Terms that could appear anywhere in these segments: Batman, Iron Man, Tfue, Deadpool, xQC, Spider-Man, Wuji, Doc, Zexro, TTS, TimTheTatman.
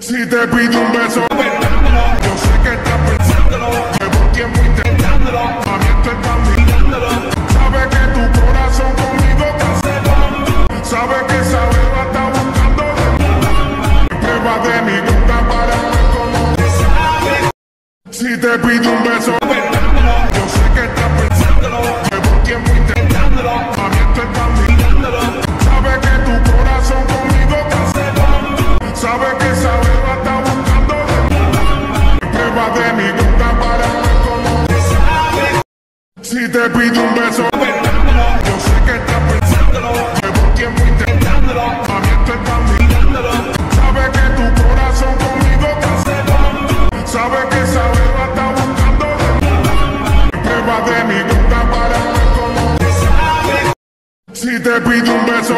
Si te pido un beso, yo sé que estás pensándolo. Llevo tiempo intentándolo, mami, tú estás mirándolo. Sabes que tu corazón conmigo canceló. Sabes que esa beba está buscando de mí. Prueba de mi nunca para ver cómo te sabes. Si te pido un beso, yo sé que estás pensándolo. Llevo tiempo intentándolo, mami, tú estás mirándolo. Sabes que tu corazón conmigo canceló. Sabes que esa beba está buscando de mí. Prueba de mi nunca para ver cómo te sabes. Si te pido un beso, yo sé que estás pensándolo. Llevo tiempo intentándolo, mami, tú estás mirándolo. Sabes que tu corazón conmigo canceló. Sabes que esa beba está buscando de mí. Prueba de mi nunca para ver cómo te sabes. Si te pido un beso,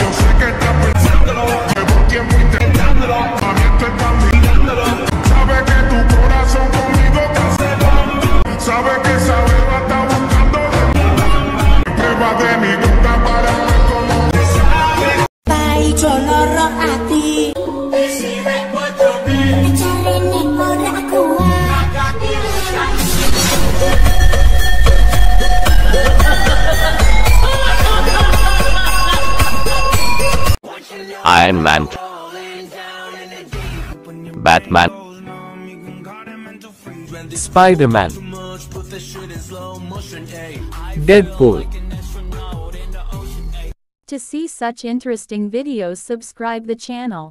yo sé que estás pensándolo. Llevo tiempo intentándolo, mami, tú estás mirándolo. Sabes que tu corazón conmigo canceló. Sabes que esa beba está buscando de mí. Prueba de mi nunca para ver cómo te sabes. Pai, yo lo rojo a ti. Iron Man, Batman, Spider-Man, Deadpool. To see such interesting videos, subscribe the channel.